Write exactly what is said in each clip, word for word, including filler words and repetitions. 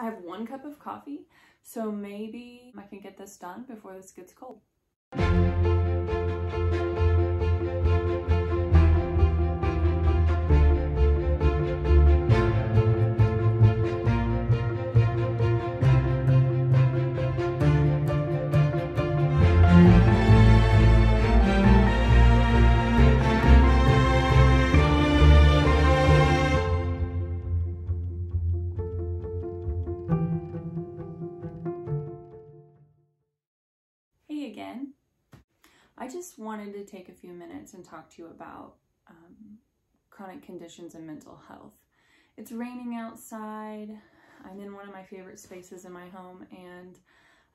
I have one cup of coffee, so maybe I can get this done before this gets cold. Again, I just wanted to take a few minutes and talk to you about um, chronic conditions and mental health. It's raining outside. I'm in one of my favorite spaces in my home, and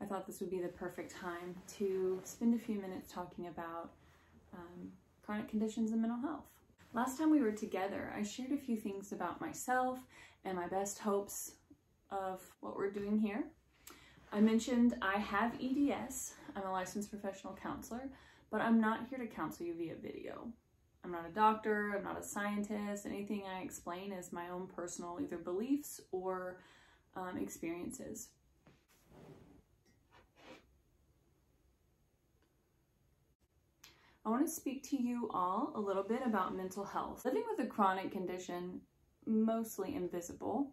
I thought this would be the perfect time to spend a few minutes talking about um, chronic conditions and mental health. Last time we were together, I shared a few things about myself and my best hopes of what we're doing here. I mentioned I have E D S. I'm a licensed professional counselor, but I'm not here to counsel you via video. I'm not a doctor, I'm not a scientist. Anything I explain is my own personal either beliefs or um, experiences. I want to speak to you all a little bit about mental health. Living with a chronic condition, mostly invisible,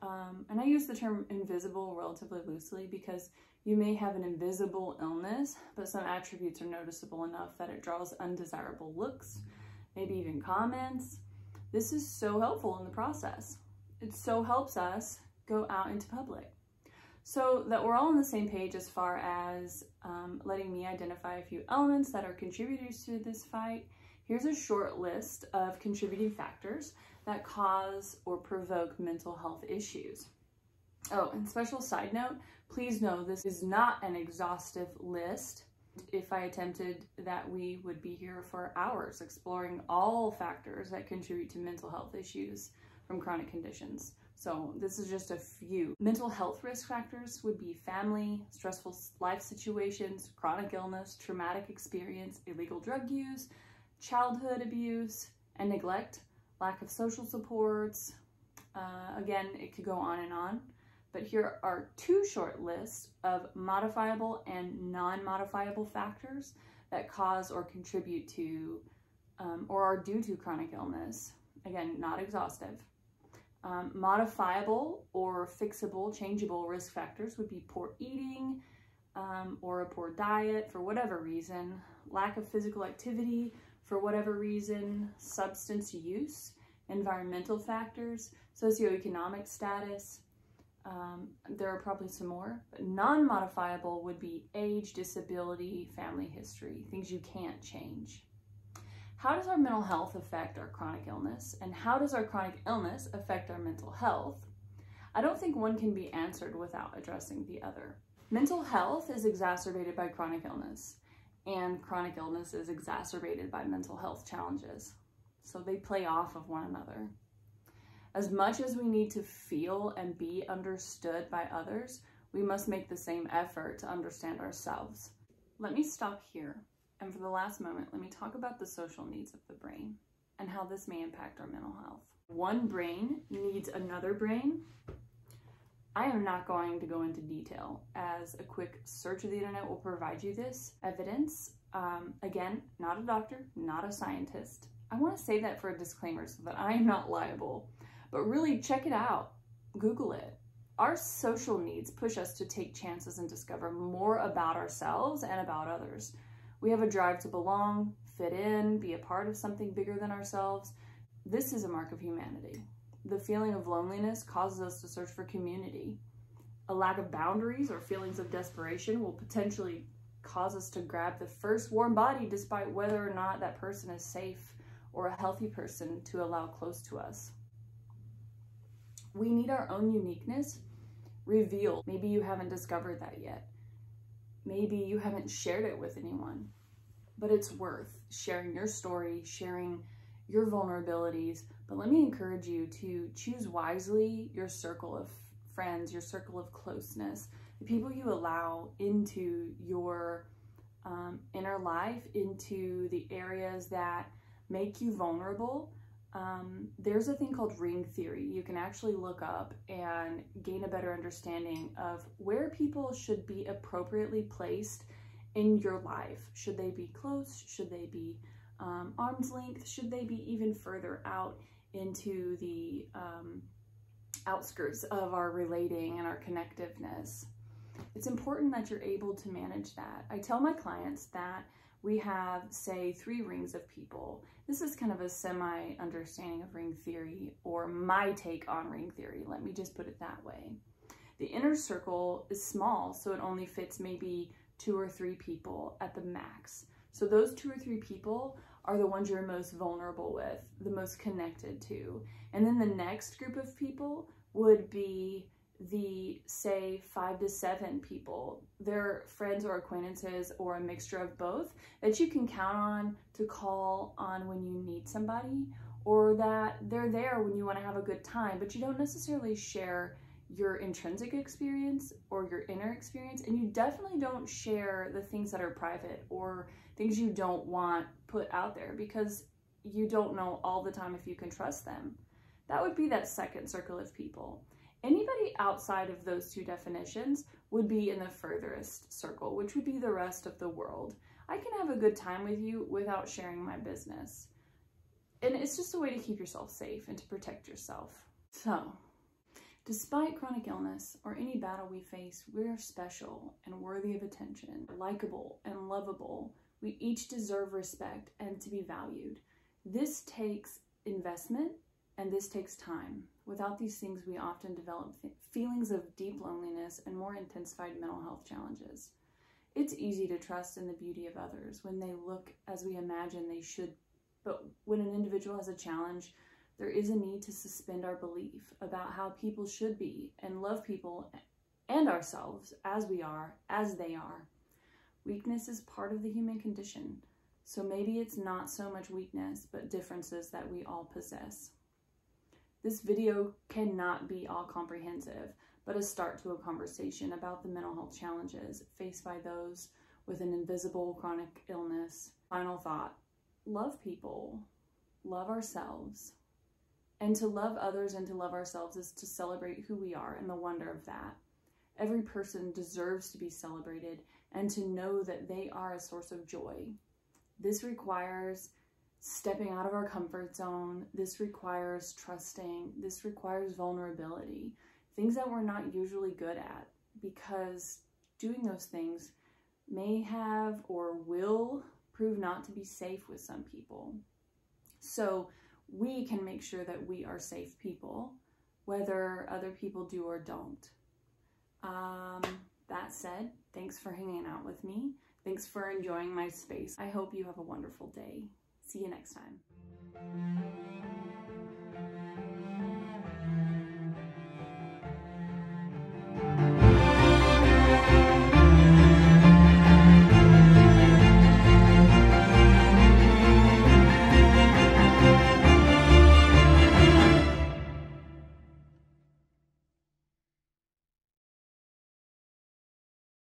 Um, and I use the term invisible relatively loosely because you may have an invisible illness, but some attributes are noticeable enough that it draws undesirable looks, maybe even comments. This is so helpful in the process. It so helps us go out into public so that we're all on the same page as far as um, letting me identify a few elements that are contributors to this fight. Here's a short list of contributing factors that cause or provoke mental health issues. Oh, and special side note, please know this is not an exhaustive list. If I attempted that, we would be here for hours exploring all factors that contribute to mental health issues from chronic conditions. So this is just a few. Mental health risk factors would be family, stressful life situations, chronic illness, traumatic experience, illegal drug use, childhood abuse and neglect, lack of social supports. Uh, again, it could go on and on, but here are two short lists of modifiable and non-modifiable factors that cause or contribute to um, or are due to chronic illness. Again, not exhaustive. Um, modifiable or fixable, changeable risk factors would be poor eating um, or a poor diet for whatever reason, lack of physical activity, for whatever reason, substance use, environmental factors, socioeconomic status. Um, there are probably some more. Non-modifiable would be age, disability, family history, things you can't change. How does our mental health affect our chronic illness? And how does our chronic illness affect our mental health? I don't think one can be answered without addressing the other. Mental health is exacerbated by chronic illness, and chronic illness is exacerbated by mental health challenges. So they play off of one another. As much as we need to feel and be understood by others, we must make the same effort to understand ourselves. Let me stop here, and for the last moment, let me talk about the social needs of the brain and how this may impact our mental health. One brain needs another brain. I am not going to go into detail, as a quick search of the internet will provide you this evidence. Um, again, not a doctor, not a scientist. I want to say that for a disclaimer so that I am not liable, but really check it out. Google it. Our social needs push us to take chances and discover more about ourselves and about others. We have a drive to belong, fit in, be a part of something bigger than ourselves. This is a mark of humanity. The feeling of loneliness causes us to search for community. A lack of boundaries or feelings of desperation will potentially cause us to grab the first warm body despite whether or not that person is safe or a healthy person to allow close to us. We need our own uniqueness revealed. Maybe you haven't discovered that yet. Maybe you haven't shared it with anyone, but it's worth sharing your story, sharing your vulnerabilities, but let me encourage you to choose wisely your circle of friends, your circle of closeness, the people you allow into your um, inner life, into the areas that make you vulnerable, Um, there's a thing called ring theory you can actually look up and gain a better understanding of where people should be appropriately placed in your life. Should they be close? Should they be um, arm's length? Should they be even further out into the um, outskirts of our relating and our connectiveness? It's important that you're able to manage that. I tell my clients that we have, say, three rings of people. This is kind of a semi-understanding of ring theory, or my take on ring theory. Let me just put it that way. The inner circle is small, so it only fits maybe two or three people at the max. So those two or three people are the ones you're most vulnerable with, the most connected to. And then the next group of people would be the, say, five to seven people, their friends or acquaintances or a mixture of both that you can count on to call on when you need somebody, or that they're there when you want to have a good time, but you don't necessarily share your intrinsic experience or your inner experience, and you definitely don't share the things that are private or things you don't want put out there, because you don't know all the time if you can trust them. That would be that second circle of people. Anybody outside of those two definitions would be in the furthest circle, which would be the rest of the world. I can have a good time with you without sharing my business. And it's just a way to keep yourself safe and to protect yourself. So, despite chronic illness or any battle we face, we're special and worthy of attention, likable and lovable. We each deserve respect and to be valued. This takes investment, and this takes time. Without these things, we often develop feelings of deep loneliness and more intensified mental health challenges. It's easy to trust in the beauty of others when they look as we imagine they should, but when an individual has a challenge, there is a need to suspend our belief about how people should be and love people and ourselves as we are, as they are. Weakness is part of the human condition, so maybe it's not so much weakness, but differences that we all possess. This video cannot be all comprehensive, but a start to a conversation about the mental health challenges faced by those with an invisible chronic illness. Final thought, love people, love ourselves. And to love others and to love ourselves is to celebrate who we are and the wonder of that. Every person deserves to be celebrated and to know that they are a source of joy. This requires stepping out of our comfort zone. This requires trusting. This requires vulnerability, things that we're not usually good at, because doing those things may have or will prove not to be safe with some people. So we can make sure that we are safe people, whether other people do or don't. Um, that said, thanks for hanging out with me. Thanks for enjoying my space. I hope you have a wonderful day. See you next time.